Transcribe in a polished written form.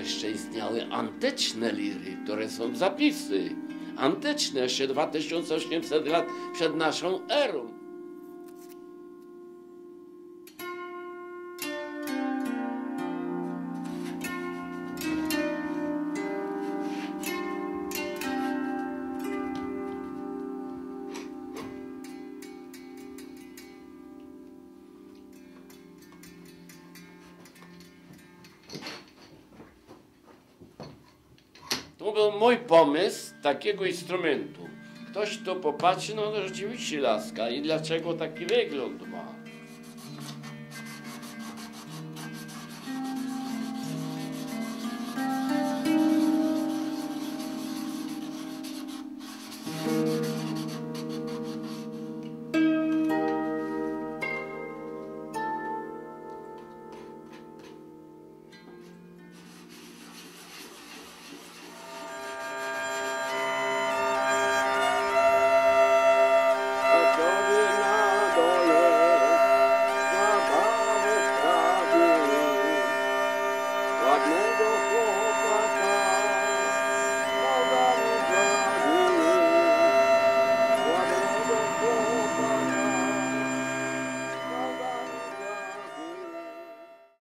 jeszcze istniały antyczne liry, które są zapisy. Antyczne, jeszcze 2800 lat przed naszą erą. To był mój pomysł takiego instrumentu. Ktoś to popatrzy, no to rzeczywiście laska. I dlaczego taki wygląd ma?